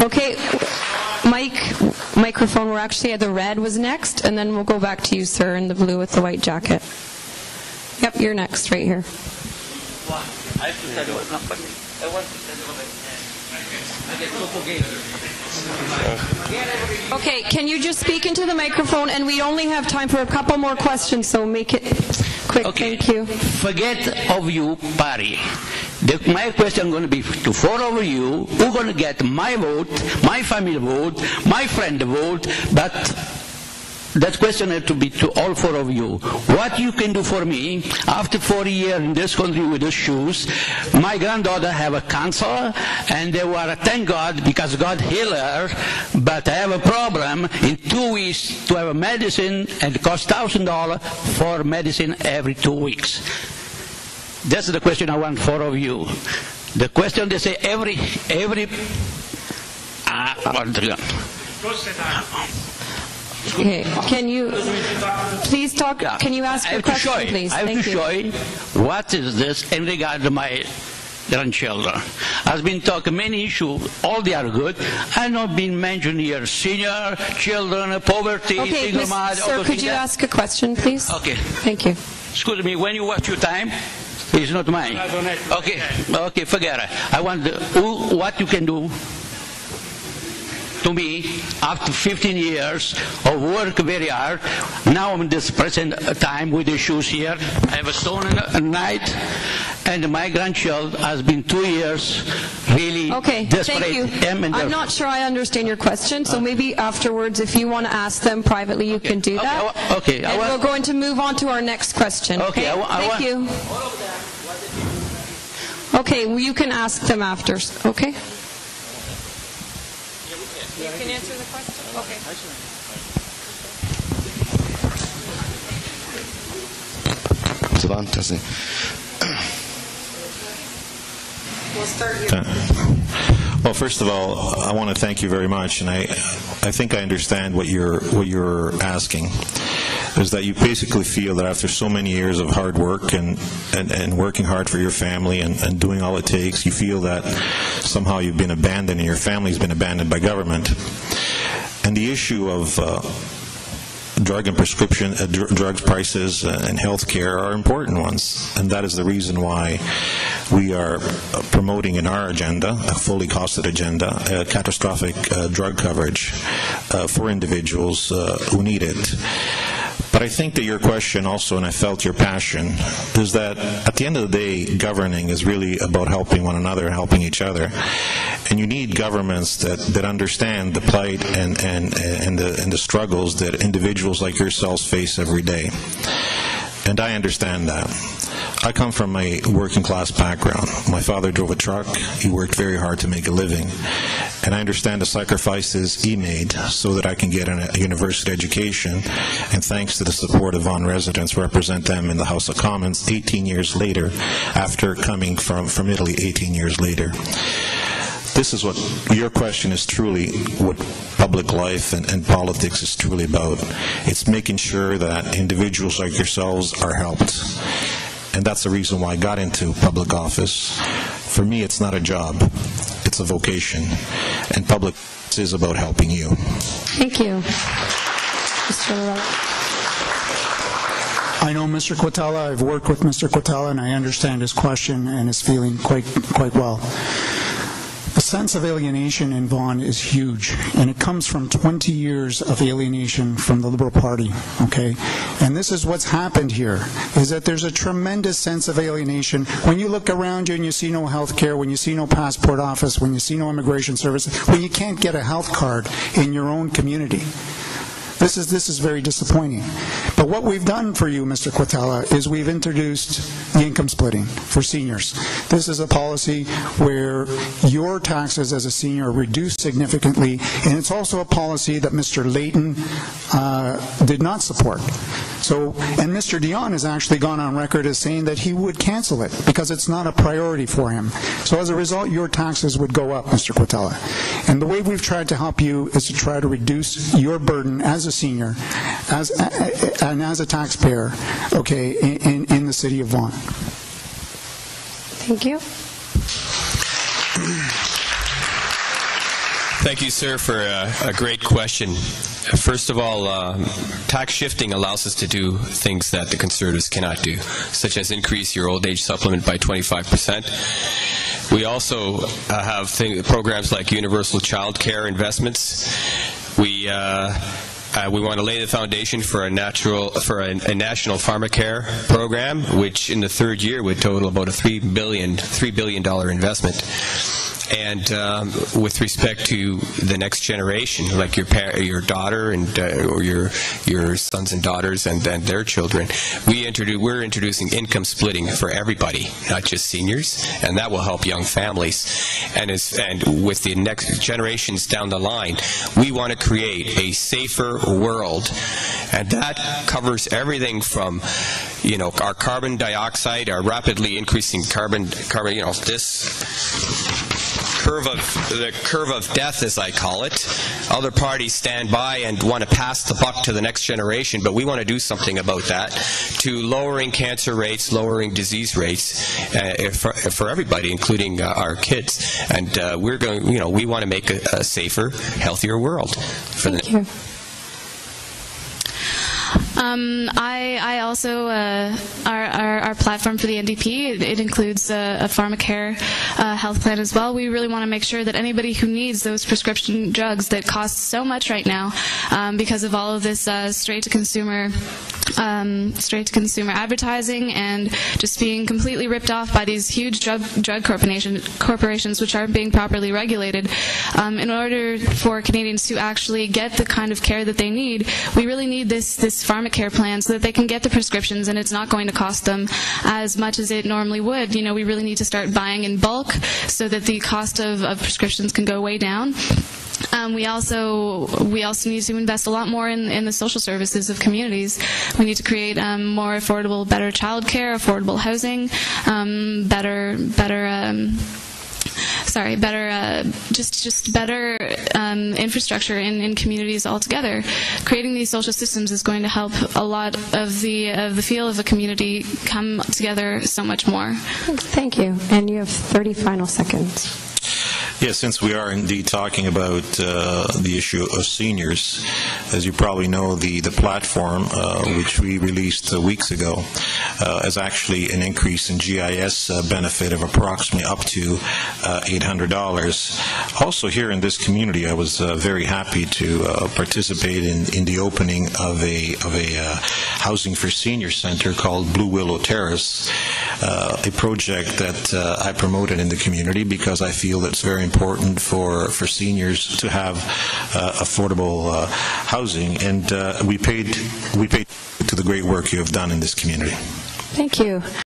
Okay, Mike, microphone, we're actually at the red was next, and then we'll go back to you, sir, in the blue with the white jacket. Yep, you're next, right here. Okay, can you just speak into the microphone, and we only have time for a couple more questions, so make it quick. Okay. Thank you. Forget of you, party. My question going to be to four over you. Who's going to get my vote, my family vote, my friend vote? But that question has to be to all four of you. What you can do for me, after 40 years in this country with the shoes, my granddaughter have a cancer, and they were, thank God, because God healed her, but I have a problem in 2 weeks to have a medicine, and it costs $1,000 for medicine every 2 weeks. That's the question I want four of you. The question they say okay. Can you please talk? Yeah. Can you ask your question, please? I have to show you what is this in regard to my grandchildren. I've been talking many issues. All they are good. I've not been mentioned here. Senior, children, poverty, okay, single mother. Sir, could you ask a question, please? Okay. Thank you. Excuse me. When you watch your time, it's not mine. Okay. Okay. Forget it. I want what you can do. To me, after 15 years of work very hard, now I'm in this present time with the shoes here. I have a stone at night, and my grandchild has been 2 years really desperate. Thank you. I'm not sure I understand your question, so maybe afterwards, if you want to ask them privately, you can do that. Okay. And we're going to move on to our next question. Okay. Thank you. Okay, well, you can ask them after. Okay. You can answer the question? Okay. Well, first of all, I want to thank you very much, and I think I understand what you're asking, is that you basically feel that after so many years of hard work and working hard for your family and doing all it takes, you feel that somehow you've been abandoned and your family's been abandoned by government. And the issue of drug and prescription drugs prices and health care are important ones, and that is the reason why we are promoting in our agenda, a fully costed agenda, catastrophic drug coverage for individuals who need it. But I think that your question also, and I felt your passion, is that at the end of the day, governing is really about helping one another, helping each other. And you need governments that understand the plight and the struggles that individuals like yourselves face every day. And I understand that. I come from a working class background. My father drove a truck. He worked very hard to make a living. And I understand the sacrifices he made so that I can get a university education. And thanks to the support of Vaughan residents, represent them in the House of Commons 18 years later, after coming from Italy 18 years later. This is what your question is truly what public life and politics is truly about. It's making sure that individuals like yourselves are helped. And that's the reason why I got into public office. For me, it's not a job. It's a vocation. And public is about helping you. Thank you. I know Mr. Quattella. I've worked with Mr. Quattella, and I understand his question and his feeling quite well. The sense of alienation in Vaughan is huge, and it comes from 20 years of alienation from the Liberal Party, okay? And this is what's happened here, is that there's a tremendous sense of alienation. When you look around you and you see no health care, when you see no passport office, when you see no immigration services, when you can't get a health card in your own community. This is very disappointing. But what we've done for you, Mr. Quattella, is we've introduced the income splitting for seniors. This is a policy where your taxes as a senior are reduced significantly, and it's also a policy that Mr. Layton did not support. So, and Mr. Dion has actually gone on record as saying that he would cancel it because it's not a priority for him. So as a result, your taxes would go up, Mr. Quattella. And the way we've tried to help you is to try to reduce your burden as a senior, as a taxpayer, okay, in the city of Vaughan. Thank you. Thank you, sir, for a great question. First of all, tax shifting allows us to do things that the Conservatives cannot do, such as increase your old age supplement by 25%. We also have programs like universal child care investments. We want to lay the foundation for a national pharmacare program, which in the third year would total about a $3 billion investment. And with respect to the next generation, like your daughter and or your sons and daughters and their children, we're introducing income splitting for everybody, not just seniors, and that will help young families. And with the next generations down the line, we want to create a safer world, and that covers everything from, you know, our carbon dioxide, our rapidly increasing carbon, you know, the curve of death, as I call it. Other parties stand by and want to pass the buck to the next generation, but we want to do something about that, to lowering cancer rates, lowering disease rates for everybody, including our kids. And we want to make a safer, healthier world. Thank you. I also, our platform for the NDP, it includes a pharmacare health plan as well. We really want to make sure that anybody who needs those prescription drugs that cost so much right now, because of all of this straight to consumer advertising and just being completely ripped off by these huge drug corporations, which aren't being properly regulated. In order for Canadians to actually get the kind of care that they need, we really need this pharmacare plan so that they can get the prescriptions and it's not going to cost them as much as it normally would. You know, we really need to start buying in bulk so that the cost of prescriptions can go way down. We also need to invest a lot more in the social services of communities. We need to create more affordable, better childcare, affordable housing, better infrastructure in communities altogether. Creating these social systems is going to help a lot of the feel of a community come together so much more. Thank you. And you have 30 final seconds. Yes, since we are indeed talking about the issue of seniors, as you probably know, the platform, which we released weeks ago, is actually an increase in GIS benefit of approximately up to $800. Also here in this community, I was very happy to participate in the opening of a housing for senior center called Blue Willow Terrace, a project that I promoted in the community because I feel it's very important for seniors to have affordable housing, and we paid to the great work you have done in this community. Thank you.